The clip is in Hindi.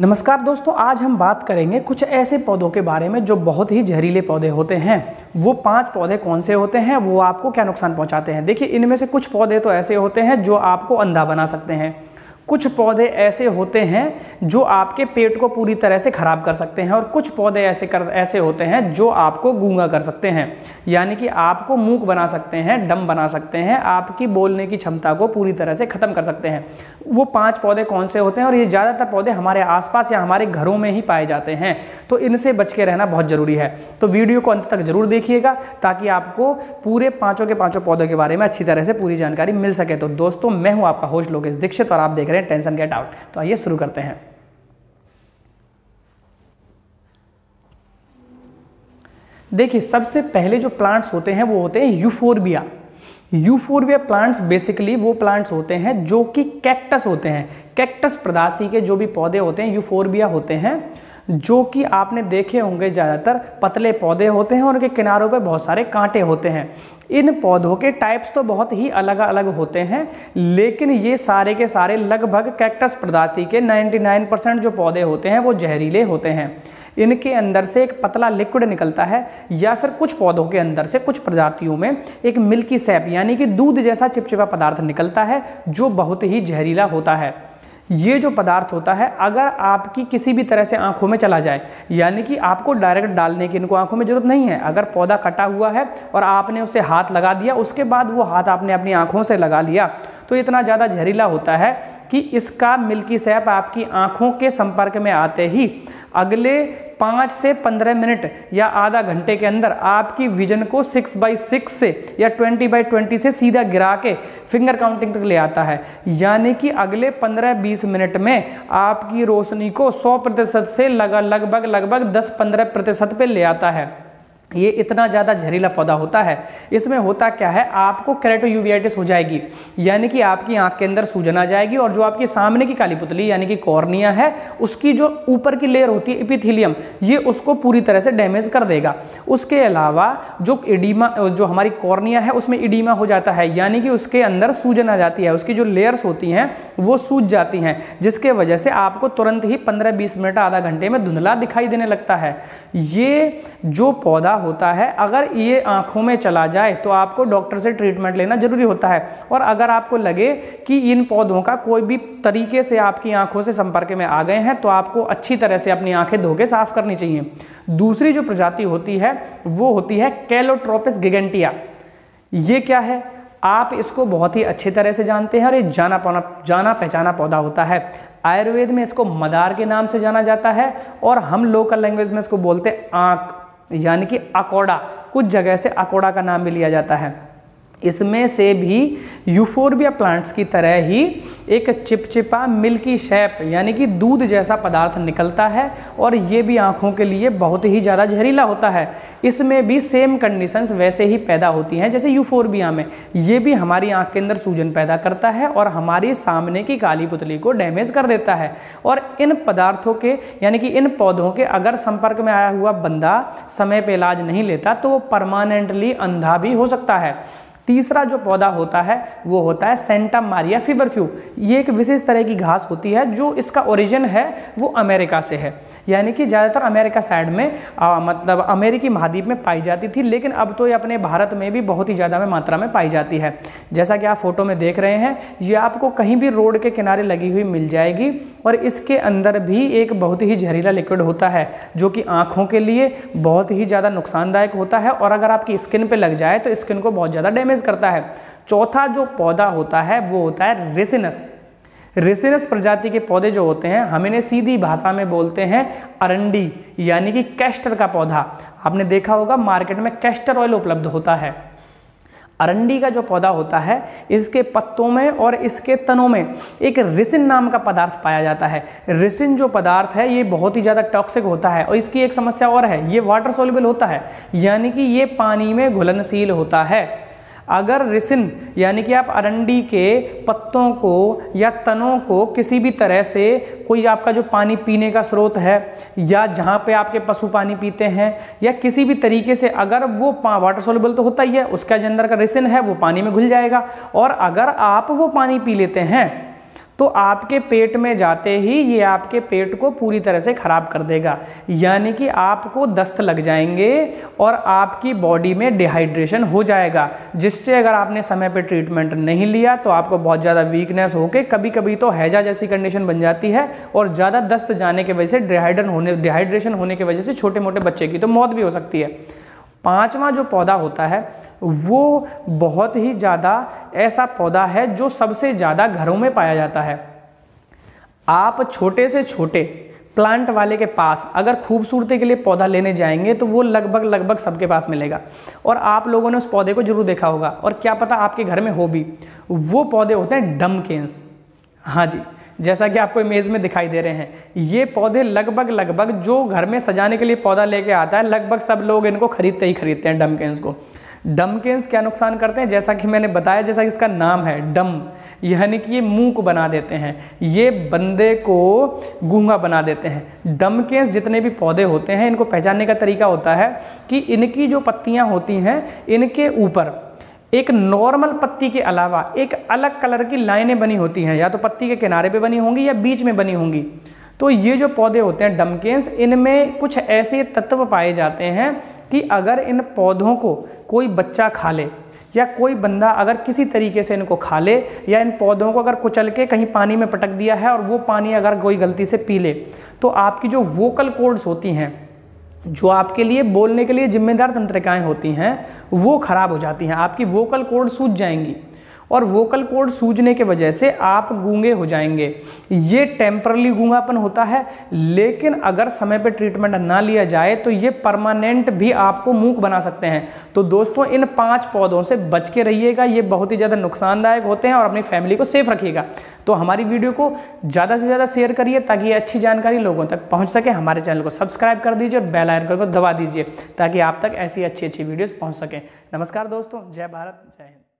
नमस्कार दोस्तों, आज हम बात करेंगे कुछ ऐसे पौधों के बारे में जो बहुत ही जहरीले पौधे होते हैं। वो 5 पौधे कौन से होते हैं, वो आपको क्या नुकसान पहुंचाते हैं। देखिए, इनमें से कुछ पौधे तो ऐसे होते हैं जो आपको अंधा बना सकते हैं, कुछ पौधे ऐसे होते हैं जो आपके पेट को पूरी तरह से ख़राब कर सकते हैं, और कुछ पौधे ऐसे होते हैं जो आपको गूंगा कर सकते हैं, यानी कि आपको मूक बना सकते हैं, डम बना सकते हैं, आपकी बोलने की क्षमता को पूरी तरह से ख़त्म कर सकते हैं। वो 5 पौधे कौन से होते हैं, और ये ज़्यादातर पौधे हमारे आसपास या हमारे घरों में ही पाए जाते हैं, तो इनसे बच के रहना बहुत ज़रूरी है। तो वीडियो को अंत तक ज़रूर देखिएगा ताकि आपको पूरे 5 के 5 पौधों के बारे में अच्छी तरह से पूरी जानकारी मिल सके। तो दोस्तों, मैं हूँ आपका होस्ट लोकेश दीक्षित और आप देख रहे हैं टेंशनगेटआउट। तो आइए शुरू करते हैं। देखिए, सबसे पहले जो प्लांट्स होते हैं वो होते हैं यूफोर्बिया। यूफोर्बिया प्लांट्स बेसिकली वो प्लांट्स होते हैं जो कि कैक्टस होते हैं। कैक्टस प्रजाति के जो भी पौधे होते हैं यूफोर्बिया होते हैं, जो कि आपने देखे होंगे। ज़्यादातर पतले पौधे होते हैं और उनके किनारों पर बहुत सारे कांटे होते हैं। इन पौधों के टाइप्स तो बहुत ही अलग अलग होते हैं, लेकिन ये सारे के सारे लगभग कैक्टस प्रजाति के 99% जो पौधे होते हैं वो जहरीले होते हैं। इनके अंदर से एक पतला लिक्विड निकलता है, या फिर कुछ पौधों के अंदर से कुछ प्रजातियों में एक मिल्की सैप यानी कि दूध जैसा चिपचिपा पदार्थ निकलता है, जो बहुत ही जहरीला होता है। ये जो पदार्थ होता है, अगर आपकी किसी भी तरह से आंखों में चला जाए, यानी कि आपको डायरेक्ट डालने की इनको आंखों में ज़रूरत नहीं है। अगर पौधा कटा हुआ है और आपने उसे हाथ लगा दिया, उसके बाद वो हाथ आपने अपनी आंखों से लगा लिया, तो इतना ज़्यादा जहरीला होता है कि इसका मिल्की सैप आपकी आंखों के संपर्क में आते ही अगले 5 से 15 मिनट या आधा घंटे के अंदर आपकी विजन को 6x6 से या 20x20 से सीधा गिरा के फिंगर काउंटिंग तक ले आता है। यानी कि अगले 15-20 मिनट में आपकी रोशनी को 100% से लगभग 10-15% पे ले आता है। ये इतना ज़्यादा जहरीला पौधा होता है। इसमें होता क्या है, आपको केराटोयूवियाइटिस हो जाएगी, यानी कि आपकी आंख के अंदर सूजन आ जाएगी, और जो आपकी सामने की काली पुतली यानी कि कॉर्निया है, उसकी जो ऊपर की लेयर होती है एपिथेलियम, ये उसको पूरी तरह से डैमेज कर देगा। उसके अलावा जो हमारी कॉर्निया है उसमें इडीमा हो जाता है, यानी कि उसके अंदर सूजन आ जाती है, उसकी जो लेयर्स होती हैं वो सूज जाती हैं, जिसके वजह से आपको तुरंत ही 15-20 मिनट आधा घंटे में धुंधला दिखाई देने लगता है। ये जो पौधा होता है, अगर ये आंखों में चला जाए तो आपको डॉक्टर से ट्रीटमेंट लेना जरूरी होता है। और अगर आपको लगे कि इन पौधों का कोई भी तरीके से आपकी आंखों से संपर्क में आ गए हैं, तो आपको अच्छी तरह से अपनी आंखें धो के साफ करनी चाहिए। दूसरी जो प्रजाति होती है वो होती है कैलोट्रोपिस गिगेंटिया। ये क्या है, आप इसको बहुत ही अच्छे तरह से जानते हैं, और ये जाना पहचाना पौधा होता है। आयुर्वेद में इसको मदार के नाम से जाना जाता है, और हम लोकल लैंग्वेज में इसको बोलते हैं आंख, यानी कि अकोड़ा। कुछ जगह से अकोड़ा का नाम भी लिया जाता है। इसमें से भी यूफोर्बिया प्लांट्स की तरह ही एक चिपचिपा मिल्की शेप यानी कि दूध जैसा पदार्थ निकलता है, और ये भी आँखों के लिए बहुत ही ज़्यादा जहरीला होता है। इसमें भी सेम कंडीशंस वैसे ही पैदा होती हैं जैसे यूफोर्बिया में। ये भी हमारी आँख के अंदर सूजन पैदा करता है और हमारी सामने की काली पुतली को डैमेज कर देता है। और इन पदार्थों के यानी कि इन पौधों के अगर संपर्क में आया हुआ बंदा समय पर इलाज नहीं लेता, तो वो परमानेंटली अंधा भी हो सकता है। तीसरा जो पौधा होता है वो होता है सेंटा मारिया फीवरफ्यू। ये एक विशेष तरह की घास होती है, जो इसका ओरिजिन है वो अमेरिका से है, यानी कि ज़्यादातर अमेरिका साइड में मतलब अमेरिकी महाद्वीप में पाई जाती थी, लेकिन अब तो ये अपने भारत में भी बहुत ही ज़्यादा मात्रा में पाई जाती है। जैसा कि आप फोटो में देख रहे हैं, ये आपको कहीं भी रोड के किनारे लगी हुई मिल जाएगी, और इसके अंदर भी एक बहुत ही जहरीला लिक्विड होता है, जो कि आँखों के लिए बहुत ही ज़्यादा नुकसानदायक होता है, और अगर आपकी स्किन पर लग जाए तो स्किन को बहुत ज़्यादा डैमेज करता है। चौथा जो पौधा होता है वो होता है रेसिनस। रेसिनस प्रजाति के पौधे जो होते हैं, हम इन्हें सीधी भाषा में बोलते हैं अरंडी, यानी कि कैस्टर का पौधा। आपने देखा होगा मार्केट में कैस्टर ऑयल उपलब्ध होता है। अरंडी का जो पौधा होता है, इसके पत्तों में और इसके तनों में एक रिसिन नाम का पदार्थ पाया जाता है। रिसिन जो पदार्थ है ये बहुत ही ज़्यादा टॉक्सिक होता है, और इसकी एक समस्या और है, ये वाटर सोल्युबल होता है, यानी कि ये पानी में घुलनशील होता है। अगर रिसिन यानी कि आप अरंडी के पत्तों को या तनों को किसी भी तरह से कोई आपका जो पानी पीने का स्रोत है, या जहाँ पे आपके पशु पानी पीते हैं, या किसी भी तरीके से, अगर वो वाटर सोल्युबल तो होता ही है, उसका जो अंदर का रिसिन है वो पानी में घुल जाएगा, और अगर आप वो पानी पी लेते हैं तो आपके पेट में जाते ही ये आपके पेट को पूरी तरह से ख़राब कर देगा, यानी कि आपको दस्त लग जाएंगे और आपकी बॉडी में डिहाइड्रेशन हो जाएगा, जिससे अगर आपने समय पर ट्रीटमेंट नहीं लिया तो आपको बहुत ज़्यादा वीकनेस होकर कभी कभी तो हैजा जैसी कंडीशन बन जाती है और ज़्यादा दस्त जाने की वजह से डिहाइड्रेशन होने की वजह से छोटे मोटे बच्चे की तो मौत भी हो सकती है। पांचवा जो पौधा होता है वो बहुत ही ज़्यादा ऐसा पौधा है जो सबसे ज़्यादा घरों में पाया जाता है। आप छोटे से छोटे प्लांट वाले के पास अगर खूबसूरती के लिए पौधा लेने जाएंगे तो वो लगभग सबके पास मिलेगा, और आप लोगों ने उस पौधे को जरूर देखा होगा और क्या पता आपके घर में हो भी। वो पौधे होते हैं डमकेन्स। हाँ जी, जैसा कि आपको इमेज में दिखाई दे रहे हैं, ये पौधे लगभग जो घर में सजाने के लिए पौधा लेके आता है लगभग सब लोग इनको खरीदते ही खरीदते हैं, डमकेन्स को। डमकेन्स क्या नुकसान करते हैं, जैसा कि मैंने बताया, जैसा कि इसका नाम है डम, यानी कि ये मूक बना देते हैं, ये बंदे को गूंगा बना देते हैं। डमकेन्स जितने भी पौधे होते हैं इनको पहचानने का तरीका होता है कि इनकी जो पत्तियाँ होती हैं इनके ऊपर एक नॉर्मल पत्ती के अलावा एक अलग कलर की लाइनें बनी होती हैं, या तो पत्ती के किनारे पे बनी होंगी या बीच में बनी होंगी। तो ये जो पौधे होते हैं डमकेन्स, इनमें कुछ ऐसे तत्व पाए जाते हैं कि अगर इन पौधों को कोई बच्चा खा ले या कोई बंदा अगर किसी तरीके से इनको खा ले या इन पौधों को अगर कुचल के कहीं पानी में पटक दिया है और वो पानी अगर कोई गलती से पी ले, तो आपकी जो वोकल कॉर्ड्स होती हैं, जो आपके लिए बोलने के लिए जिम्मेदार तंत्रिकाएं होती हैं, वो ख़राब हो जाती हैं। आपकी वोकल कॉर्ड सूज जाएंगी और वोकल कॉर्ड सूजने की वजह से आप गूंगे हो जाएंगे। ये टेम्परली गूंगापन होता है, लेकिन अगर समय पर ट्रीटमेंट ना लिया जाए तो ये परमानेंट भी आपको मूक बना सकते हैं। तो दोस्तों, इन 5 पौधों से बच के रहिएगा, ये बहुत ही ज़्यादा नुकसानदायक होते हैं, और अपनी फैमिली को सेफ रखिएगा। तो हमारी वीडियो को ज़्यादा से ज़्यादा शेयर करिए ताकि ये अच्छी जानकारी लोगों तक पहुँच सके। हमारे चैनल को सब्सक्राइब कर दीजिए और बेल आइकन को दबा दीजिए ताकि आप तक ऐसी अच्छी वीडियोज़ पहुँच सकें। नमस्कार दोस्तों, जय भारत, जय हिंद।